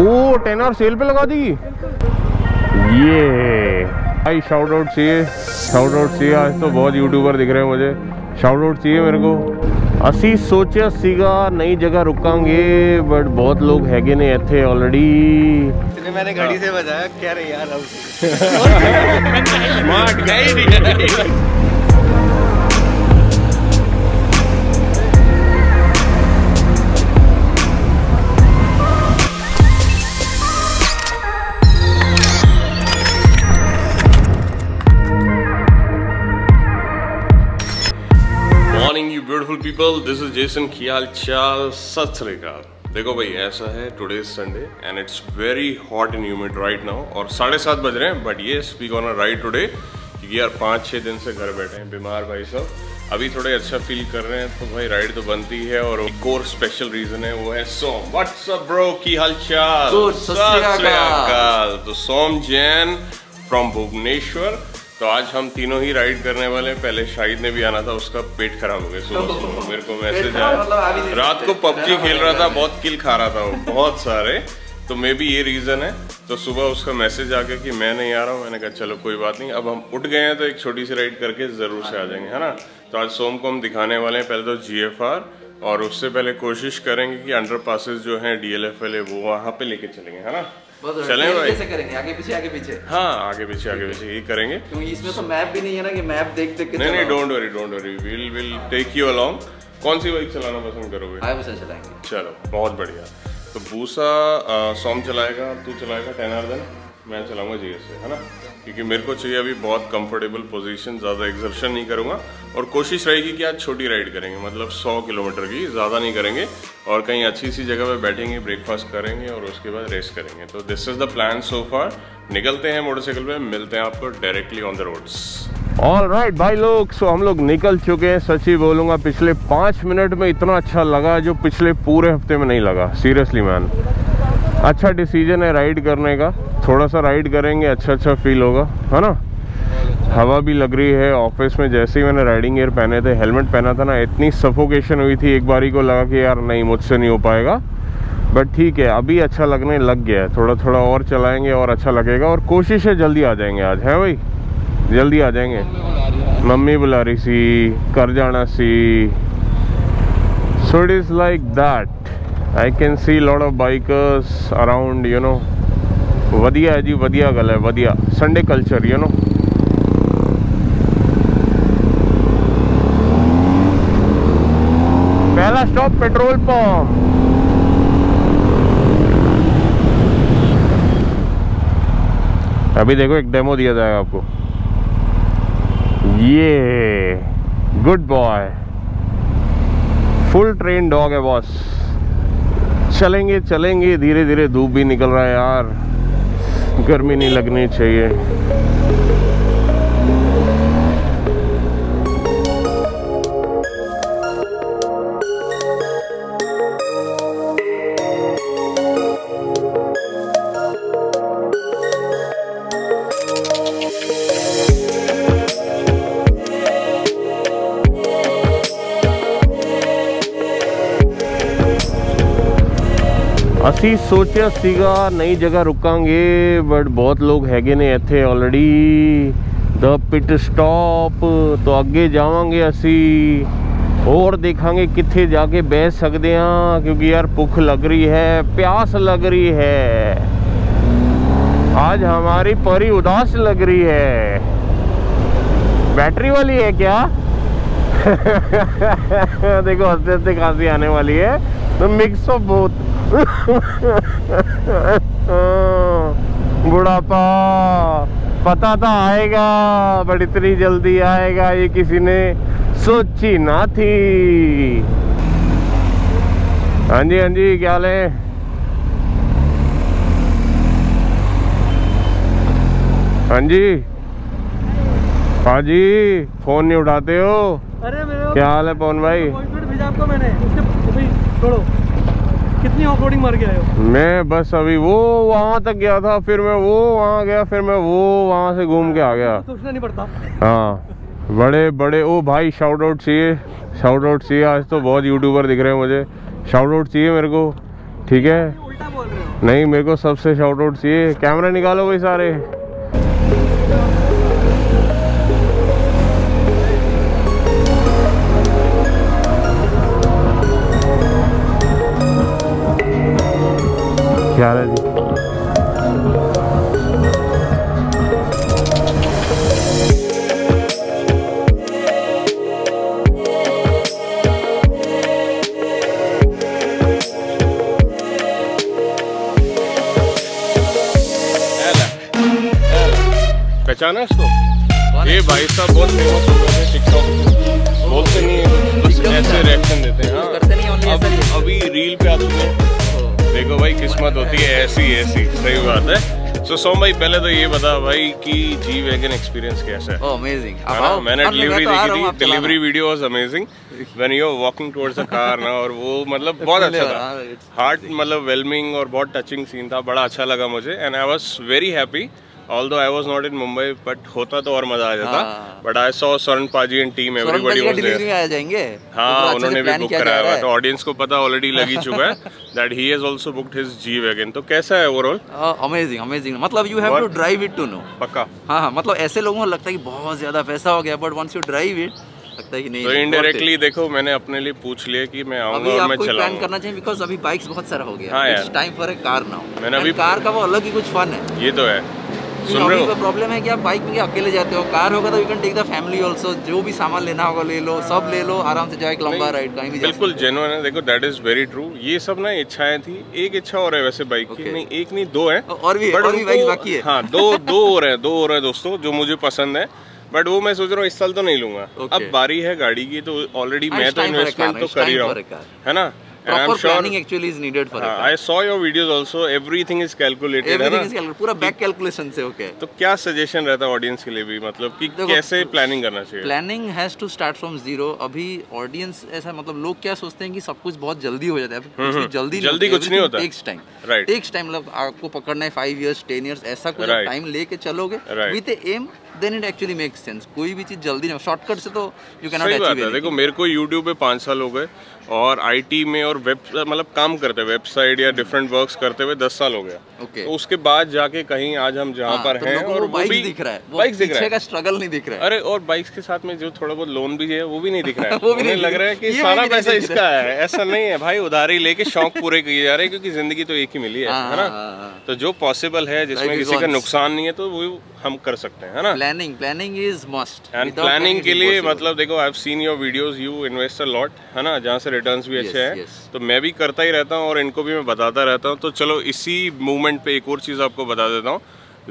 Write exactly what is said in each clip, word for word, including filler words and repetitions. O ten are cell पे लगा दी ये भाई। शाउट आउट चाहिए, शाउट आउट चाहिए। आज तो बहुत यूट्यूबर दिख रहे हैं मुझे, शाउट आउट चाहिए मेरे को। असी सोचा सीगा नई जगह रुकांगे बट बहुत लोग हैगे ने इतने ऑलरेडी। मैंने गाड़ी से बजाया क्या रे यार smart guide. Beautiful people, this is Jason Kiyal Chal Sat Sri Akal। देखो भाई ऐसा है, today is Sunday and it's very hot and humid right now और साढ़े सात बज रहे हैं बट ये वी गोना राइड टुडे क्योंकि यार पाँच छः दिन से घर बैठे हैं बीमार भाई साहब। अभी थोड़े अच्छा फील कर रहे हैं तो भाई राइड तो बनती है और एक और स्पेशल रीजन है वो है सोम। व्हाट्स अप ब्रो, की हाल चाल? सत श्री अकाल। तो सोम जैन फ्रॉम भुवनेश्वर। तो आज हम तीनों ही राइड करने वाले। पहले शाहिद ने भी आना था, उसका पेट खराब हो गया सुबह सुबह। मेरे को मैसेज आया, रात को पबजी खेल रहा था, बहुत किल खा रहा था वो बहुत सारे, तो मे बी ये रीज़न है। तो सुबह उसका मैसेज आ गया कि मैं नहीं आ रहा हूँ, मैंने कहा चलो कोई बात नहीं, अब हम उठ गए हैं तो एक छोटी सी राइड करके ज़रूर से आ जाएंगे, है ना। तो आज सोम को हम दिखाने वाले हैं पहले तो जी एफ आर, और उससे पहले कोशिश करेंगे कि अंडरपासेस जो हैं डी एल एफ वाले वो वहाँ पे लेके चलेंगे, है ना। चलें भाई, करेंगे आगे पीछे आगे पीछे, हाँ आगे पीछे आगे पीछे ये करेंगे क्योंकि इसमें तो मैप भी नहीं है ना कि मैप देख देख के। नहीं नहीं, don't worry don't worry, will will take you along. कौन सी बाइक चलाना पसंद करोगे? बूसा चलाएंगे। चलो बहुत बढ़िया। तो बूसा सोम चलाएगा, तू चलाएगा टेन आर, देन मैं चलाऊंगा जी एस एस, है ना, क्योंकि मेरे को चाहिए अभी बहुत कंफर्टेबल पोजीशन, ज़्यादा एक्सर्शन नहीं करूँगा और कोशिश रहेगी कि आज छोटी राइड करेंगे, मतलब सौ किलोमीटर की, ज़्यादा नहीं करेंगे, और कहीं अच्छी सी जगह पे बैठेंगे, ब्रेकफास्ट करेंगे और उसके बाद रेस करेंगे। तो this is the plan so far. निकलते हैं मोटरसाइकिल पे, मिलते हैं आपको directly on the roads. All right भाई लोग, सो हम लोग निकल चुके हैं। सच ही बोलूँगा पिछले पाँच मिनट में इतना अच्छा लगा जो पिछले पूरे हफ्ते में नहीं लगा, सीरियसली मैन। अच्छा डिसीजन है राइड करने का, थोड़ा सा राइड करेंगे, अच्छा अच्छा फील होगा, है ना। हवा भी लग रही है। ऑफिस में जैसे ही मैंने राइडिंग गियर पहने थे, हेलमेट पहना था ना, इतनी सफोकेशन हुई थी, एक बारी को लगा कि यार नहीं मुझसे नहीं हो पाएगा, बट ठीक है अभी अच्छा लगने लग गया है। थोड़ा थोड़ा और चलाएंगे और अच्छा लगेगा, और कोशिश है जल्दी आ जाएंगे आज, है भाई जल्दी आ जाएंगे। मम्मी बुला रही सी, कर जाना सी, so it is like that. I can see lot of bikers around, you know. वधिया है जी, वधिया गल है, वधिया संडे कल्चर, यू नो। पहला स्टॉप पेट्रोल पंप। अभी देखो एक डेमो दिया जाएगा आपको। ये good boy, full train dog है बॉस। चलेंगे चलेंगे धीरे धीरे, धूप भी निकल रहा है यार, गर्मी नहीं लगनी चाहिए। ਅਸੀਂ सोचा ਸੀਗਾ नई जगह रुकांगे बट बहुत लोग ਹੈਗੇ ਨੇ ਇੱਥੇ ऑलरेडी। द पिट स्टॉप तो ਅੱਗੇ ਜਾਵਾਂਗੇ ਅਸੀਂ और ਦੇਖਾਂਗੇ ਕਿੱਥੇ ਜਾ ਕੇ ਬਹਿ ਸਕਦੇ ਹਾਂ क्योंकि यार भूख लग रही है, प्यास लग रही है, आज हमारी परी उदास लग रही है। बैटरी वाली है क्या? देखो हंसते हंसते खांसी आने वाली है, तो मिक्स ऑफ बोथ। बुढ़ापा पता था आएगा बट इतनी जल्दी आएगा ये किसी ने सोची ना थी। हाँ जी हाँ जी, क्या हाल है? हाँ जी पाजी, फोन नहीं उठाते हो? अरे मेरे क्या हाल है पवन भाई? बॉयफ्रेंड भेजा आपको मैंने, उसके छोड़ो कितनी ऑफरोडिंग मार के आए हो? मैं बस अभी वो वहाँ तक गया था, फिर मैं वो वहाँ गया, फिर मैं वो वहाँ से घूम के आ गया। सोचना नहीं पड़ता। हाँ बड़े बड़े। ओ भाई शाउट आउट चाहिए, शाउट आउट चाहिए। आज तो बहुत यूट्यूबर दिख रहे हैं मुझे, शाउट आउट चाहिए मेरे को। ठीक है, उल्टा बोल रहे हो। नहीं, मेरे को सबसे शाउट आउट चाहिए। कैमरा निकालो भाई सारे। क्या रहा जी? पहचाना इसको? ये भाई साहब बहुत फेमस हो गए हैं टिकटॉक, बोलते नहीं है बस ऐसे रिएक्शन देते हैं। हाँ अब अभी रील पे आते हैं। देखो भाई किस्मत होती है ऐसी ऐसी, सही बात है। सो सोम भाई पहले तो ये बता भाई कि जी वैगन एक्सपीरियंस कैसा है? ओह अमेजिंग। मैंने डिलीवरी देखी थी, delivery video was amazing when you are walking towards a car ना, और वो मतलब बहुत अच्छा था, हार्ट मतलब वेलमिंग और बहुत टचिंग सीन था, बड़ा अच्छा लगा मुझे। And I was very happy although I was not in Mumbai, but होता तो और मजा आ जाता। but I saw Saurabh Paji and team, everybody was there। आ जाएंगे। हाँ उन्होंने भी बुक कराया हुआ, तो ऑडियंस को पता ऑलरेडी लगी चुका है that he has also booked his Jeep again। तो कैसा है ओवरऑल? अमेजिंग अमेजिंग, मतलब you have to drive it to know। पक्का। हाँ हाँ, मतलब ऐसे लोगों को लगता है कि बहुत ज्यादा पैसा हो गया, but once you drive it लगता है कि नहीं। तो इनडायरेक्टली देखो मैंने अपने लिए पूछ लिया कि मैं आऊंगा और मैं चलाऊंगा। प्लान करना चाहिए बिकॉज़ अभी बाइक्स बहुत सारा हो गया, it's time for a car now. मैंने अभी कार का वो अलग ही कुछ फन है। ये तो है। सुन रहे हो? प्रॉब्लम है कि आप बाइक में अकेले जाते हो, कार होगा तो you can take the family also, जो भी सामान लेना होगा ले लो, सब ले लो आराम से, जाओ एक लंबा राइड कहीं भी। बिल्कुल जेन्युइन है, देखो दैट इज वेरी ट्रू। ये सब ना इच्छाएं थी, एक इच्छा और है वैसे बाइक की, नहीं एक नहीं दो है और भी, और भी बाइक बाकी है। हाँ दो दो और है, दो और है दोस्तों जो मुझे पसंद है, बट वो मैं सोच रहा हूँ इस साल तो नहीं लूंगा। अब बारी है गाड़ी की, तो ऑलरेडी मैं तो इन्वेस्टमेंट तो कर ही रहा हूँ, है ना। And proper I'm sure planning actually is needed for it. I saw your videos also, everything is calculated, everything है ना? is calculated, पूरा back calculation से okay। तो क्या suggestion रहता है audience के लिए भी, मतलब कि कैसे planning करना चाहिए? Planning has to start from zero। अभी audience ऐसा मतलब लोग क्या सोचते हैं कि सब कुछ बहुत जल्दी हो जाता है, कुछ जल्दी जल्दी कुछ नहीं होता, takes time, right? takes time, मतलब आपको पकड़ना है five years, ten years ऐसा कुछ time लेके चलोगे with aim, then it actually makes sense। कोई भी चीज जल्दी नहीं, शॉर्टकट से तो you cannot achieve anything। देखो मेरे को YouTube पे पाँच साल हो गए और आईटी में और वेब मतलब काम करते हुए, वेबसाइट या डिफरेंट वर्क्स करते हुए दस साल हो गया। okay। तो उसके बाद जाके कहीं आज हम जहाँ पर तो हैं और बाइक दिख रहा है, बाइक दिख रहा है, स्ट्रगल नहीं दिख रहा है। अरे और बाइक्स के साथ में जो थोड़ा बहुत लोन भी है वो भी नहीं दिख रहा है, वो भी नहीं लग रहा है कि सारा पैसा इसका है। ऐसा नहीं है भाई, उधारी लेके शौक पूरे किए जा रहे हैं क्योंकि जिंदगी तो एक ही मिली है ना। तो जो पॉसिबल है जिसमें किसी का नुकसान नहीं है तो वो हम कर सकते हैं, है ना। Planning planning is must. And planning के लिए मतलब देखो I have seen your videos, you invest a lot, है ना, जहाँ से रिटर्न्स भी अच्छे हैं। तो मैं भी करता ही रहता हूँ और इनको भी मैं बताता रहता हूँ। तो चलो इसी मूवमेंट पे एक और चीज़ आपको बता देता हूँ,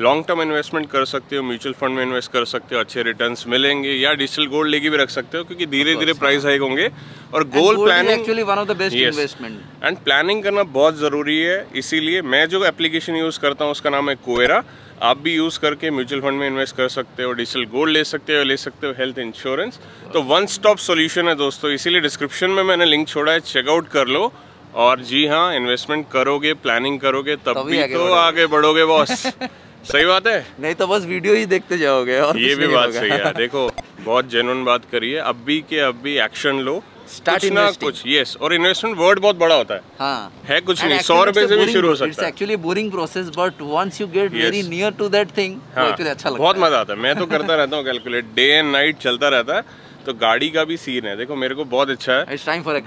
लॉन्ग टर्म इन्वेस्टमेंट कर सकते हो, म्यूचुअल फंड में इन्वेस्ट कर सकते हो, अच्छे रिटर्न्स मिलेंगे, या डिजिटल गोल्ड लेके भी रख सकते हो क्योंकि धीरे धीरे प्राइस हाइक होंगे। और gold planning actually one of the best investment, and planning करना बहुत ज़रूरी है। इसीलिए मैं जो एप्लीकेशन यूज़ करता हूँ उसका नाम है कुवेरा। आप भी यूज़ करके म्यूचुअल फंड में इन्वेस्ट कर सकते हो, डिजिटल गोल्ड ले सकते हो, ले सकते हो हेल्थ इंश्योरेंस। तो वन स्टॉप सॉल्यूशन है दोस्तों, इसीलिए डिस्क्रिप्शन में मैंने लिंक छोड़ा है, चेकआउट कर लो। और जी हाँ, इन्वेस्टमेंट करोगे, प्लानिंग करोगे, तब तो भी तो आगे बढ़ोगे बॉस। सही बात है, नहीं तो बस वीडियो ही देखते जाओगे। और ये भी बात सही है, देखो बहुत जेन्युइन बात करिए, अब भी के अब भी एक्शन लो, स्टार्ट ना कुछ। यस, और इन्वेस्टमेंट वर्ड बहुत बड़ा होता है। हाँ, है कुछ नहीं, सौ रुपए से भी शुरू हो सकता है। Actually boring process, but once you get very near to that thing अच्छा लगता, बहुत मजा आता है। मैं तो करता रहता हूँ कैलकुलेट, डे एंड नाइट चलता रहता है। तो गाड़ी का भी सीन है, देखो मेरे को बहुत अच्छा है,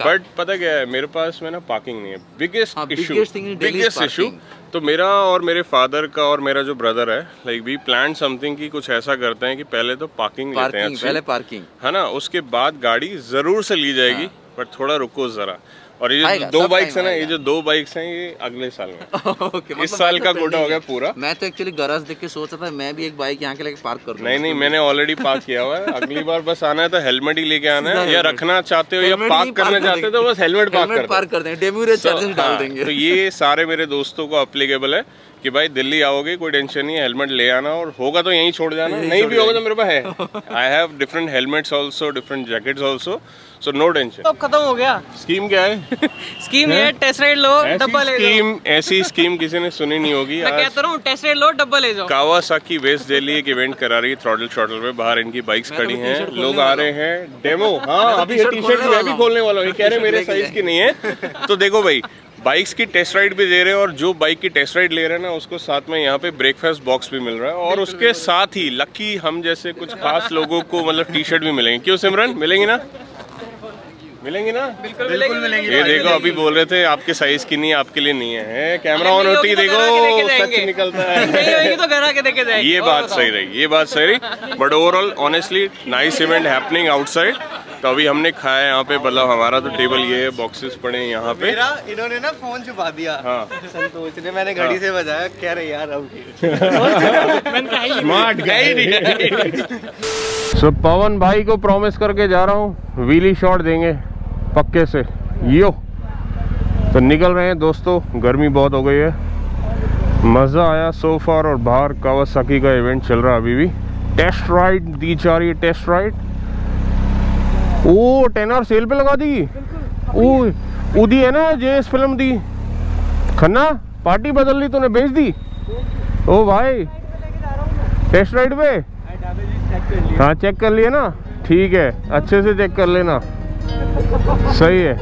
बट पता क्या है मेरे पास में ना पार्किंग नहीं है, बिगेस्ट इशू बिगेस्ट इशू। तो मेरा और मेरे फादर का और मेरा जो ब्रदर है, लाइक वी प्लान समथिंग की कुछ ऐसा करते हैं कि पहले तो पार्किंग लेते हैं, पहले पार्किंग, है ना, उसके बाद गाड़ी जरूर से ली जाएगी, बट थोड़ा रुको जरा। और ये जो दो बाइक्स है ना, ये जो दो बाइक्स हैं ये अगले साल में okay, इस साल का कोटा हो गया पूरा। मैं तो एक्चुअली गराज देख के सोच रहा था मैं भी एक बाइक यहाँ के लेके पार्क कर दूं। नहीं नहीं, मैंने ऑलरेडी पार्क किया हुआ है। अगली बार बस आना है तो हेलमेट ही लेके आना है, या रखना चाहते हो या पार्क करना चाहते हो तो बस हेलमेट पार्क कर देंगे। तो ये सारे मेरे दोस्तों को अप्लीकेबल है कि भाई दिल्ली आओगे कोई टेंशन नहीं है, हेलमेट ले आना, और होगा तो यहीं छोड़ जाना, नहीं भी होगा तो मेरे पास है, I have different helmets also, different jackets also, so no tension. अब खत्म हो गया। स्कीम क्या है? स्कीम है टेस्ट राइड लो डब्बा ले जाओ। स्कीम ऐसी स्कीम किसी ने सुनी नहीं होगी। मैं कहता हूं टेस्ट राइड लो डब्बा ले जाओ। कावासाकी वेस्ट दिल्ली एक इवेंट करा रही है, थ्रॉटल शॉटल में, बाहर इनकी बाइक्स खड़ी हैं, लोग आ रहे हैं, डेमो। हाँ अभी टी-शर्ट मैं भी खोलने वाला हूँ, कह रहे मेरे साइज की नहीं है। तो देखो भाई बाइक्स की टेस्ट राइड भी दे रहे हैं और जो बाइक की टेस्ट राइड ले रहे हैं ना उसको साथ में यहाँ पे ब्रेकफास्ट बॉक्स भी मिल रहा है और उसके साथ ही लकी हम जैसे कुछ खास लोगों को मतलब टी शर्ट भी मिलेंगे। क्यों सिमरन, मिलेंगी ना? मिलेंगी ना? बिल्कुल मिलेंगी। ये देखो अभी बोल रहे थे आपके साइज की नहीं, आपके लिए नहीं है। कैमरा ऑन होती है देखो सच निकलता है। ये बात सही रही, ये बात सही रही। But overall honestly nice event happening outside. तो अभी हमने खाया यहाँ पे, मतलब हमारा तो टेबल ये है, बॉक्सेस पड़े हैं यहाँ पे। मेरा इन्होंने ना फोन छुपा दिया। हाँ। संतोष ने, मैंने घड़ी हाँ। से बजाया, कह रहे यार स्मार्ट गाइड। सो पवन भाई को प्रॉमिस करके जा रहा हूँ व्हीली शॉट देंगे पक्के से। यो तो निकल रहे हैं दोस्तों, गर्मी बहुत हो गई है। मज़ा आया सो फार। और बाहर कावासाकी का इवेंट चल रहा है अभी भी। टेस्ट राइड दी जा रही है, test ride. Oh ten hour sale पे लगा दी। ओ उदी है ना जे इस फिल्म दी खन्ना पार्टी बदल ली तूने, बेच दी। ओ भाई टेस्ट राइड पे हाँ चेक कर लिए ना, ठीक है अच्छे से चेक कर लेना, सही है।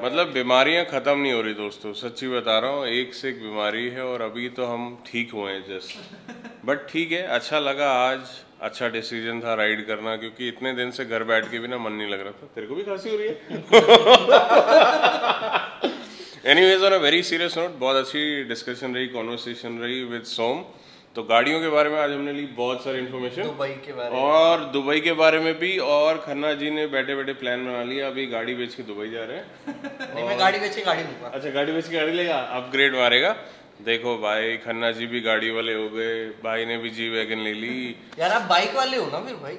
मतलब बीमारियां खत्म नहीं हो रही दोस्तों, सच्ची बता रहा हूँ। एक से एक बीमारी है और अभी तो हम ठीक हुए हैं जस्ट, बट ठीक है। अच्छा लगा आज, अच्छा डिसीजन था राइड करना, क्योंकि इतने दिन से घर बैठ के भी ना मन नहीं लग रहा था। तेरे को भी खांसी हो रही है? Anyways on a very serious note, बहुत अच्छी डिस्कशन रही, कॉन्वर्सेशन रही विद सोम। तो गाड़ियों के बारे में आज हमने ली बहुत सारी इन्फॉर्मेशन, दुबई के बारे में और दुबई के बारे में भी। और खन्ना जी ने बैठे बैठे प्लान बना लिया, अभी गाड़ी बेच के दुबई जा रहे हैं। नहीं, मैं गाड़ी बेच के गाड़ी लूंगा। अच्छा गाड़ी बेच के गाड़ी लेगा, अपग्रेड मारेगा। देखो भाई खन्ना जी भी गाड़ी वाले हो गए, भाई ने भी जी वैगन ले ली। यार आप बाइक वाले हो ना फिर भाई।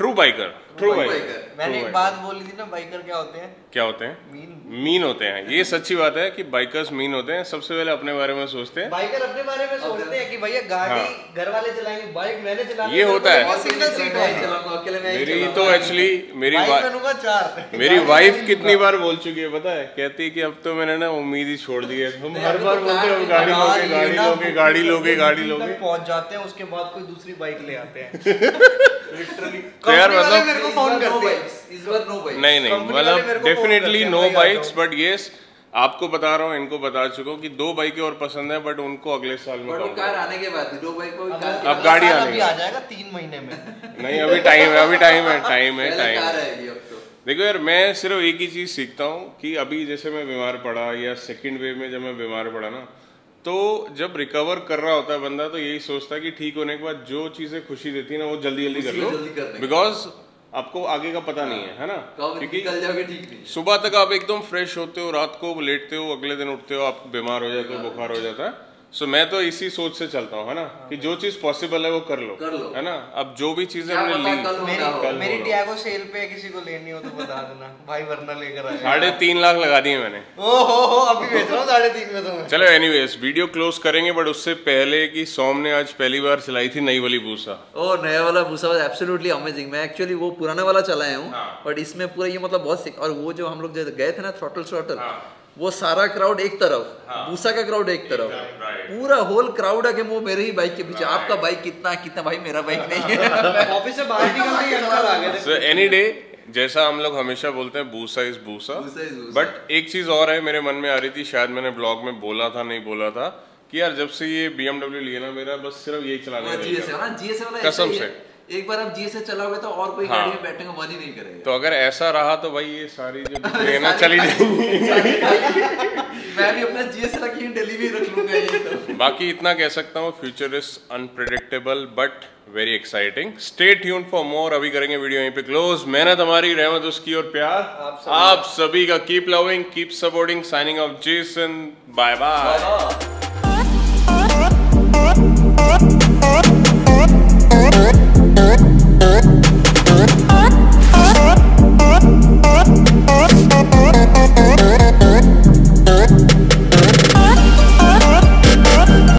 True biker, true biker. मैंने एक बात बोली थी ना, बाइकर क्या होते हैं? क्या होते हैं? मीन, मीन होते हैं। ये सच्ची बात है कि बाइकर्स मीन होते हैं। सबसे पहले अपने बारे में सोचते हैं बाइकर, अपने बारे में सोचते हैं कि भैया गाड़ी घर वाले चलाएंगे, बाइक मैंने चलानी है। ये होता है। सिंगल सीट बाइक चलाऊंगा अकेले मैं। मेरी तो एक्चुअली मेरी बनूंगा चार। मेरी वाइफ कितनी बार बोल चुकी है पता है, कहती है कि अब तो मैंने ना उम्मीद ही छोड़ दी है। हम हर बार बोलते हैं गाड़ी लोगे, गाड़ी लोगे, गाड़ी लोगे, गाड़ी लोगे। पहुंच जाते हैं, उसके बाद कोई दूसरी बाइक ले आते हैं। लिटरली यार मतलब मेरे को फोन करते हैं इस बार नो बाइक्स। नहीं नहीं मतलब definitely no bikes, but yes आपको बता रहा हूँ, इनको बता चुका हूँ कि दो बाइकें और पसंद है, बट उनको अगले साल में कार आने के बाद दो बाइक को अब गाड़ी आने आ जाएगा तीन महीने में। नहीं अभी टाइम है, अभी टाइम है, टाइम है, टाइम। देखो यार मैं सिर्फ एक ही चीज सीखता हूँ कि अभी जैसे मैं बीमार पड़ा या सेकेंड वेव में जब मैं बीमार पड़ा ना, तो जब रिकवर कर रहा होता है बंदा तो यही सोचता है कि ठीक होने के बाद जो चीजें खुशी देती है ना वो जल्दी जल्दी कर लो, बिकॉज आपको आगे का पता नहीं है, है ना? क्योंकि कल जाके ठीक नहीं, सुबह तक आप एकदम फ्रेश होते हो, रात को लेटते हो, अगले दिन उठते हो आप बीमार हो जाते हो, बुखार हो जाता है। सो so, मैं तो इसी सोच से चलता हूँ, है ना, कि जो चीज पॉसिबल है वो कर लो, कर लो, है ना। अब जो भी चीजें हमने ली, मेरी, कल मेरी टियागो सेल पे, किसी को लेनी हो तो बता देना भाई, वरना लेकर आया। साढ़े तीन लाख लगा दिए मैंने। ओ हो हो अभी बेच रहा हूँ साढ़े तीन में तो मैं। चलो एनीवेज वीडियो क्लोज करेंगे, बट उससे पहले कि सोम ने आज पहली बार चलाई थी नई वाली बूसा। ओ नया वाला बूसा वाज एब्सोल्युटली अमेजिंग। मैं एक्चुअली वो पुराना वाला चलाया हूँ, बट इसमें पूरा ये मतलब बहुत, और वो जो हम लोग गए थे ना थ्रॉटल थ्रॉटल, वो सारा क्राउड एक तरफ, हाँ। बूसा का क्राउड एक तरफ, पूरा होल क्राउड है कि वो मेरे ही बाइक के पीछे। आपका बाइक कितना कितना भाई, मेरा बाइक नहीं है। ऑफिस से बाहर निकलते अंदर आ गए। सो एनी डे जैसा हम लोग हमेशा बोलते हैं बूसा इज बूसा, बट एक चीज और है मेरे मन में आ रही थी, शायद मैंने ब्लॉग में बोला था, नहीं बोला था कि यार जब से ये बीएमडब्ल्यू लिया ना मेरा बस सिर्फ यही चलाना है कसम से। एक बार आप जीएसएस चलाओगे तो और कोई हाँ। गाड़ी में बैठने का मन ही नहीं करेगा। तो अगर ऐसा रहा तो भाई ये सारी जो लेना चली जाएगी। मैं भी अपना जीएसएस रखी दिल्ली में रख लूंगा ये तो। बाकी इतना कह सकता हूँ future is unpredictable but very exciting. Stay tune for more. अभी करेंगे वीडियो यहीं पे क्लोज। मेहनत हमारी, रहमत उसकी और प्यार आप, आप सभी का। Keep loving, keep supporting. Signing off Jason, bye bye.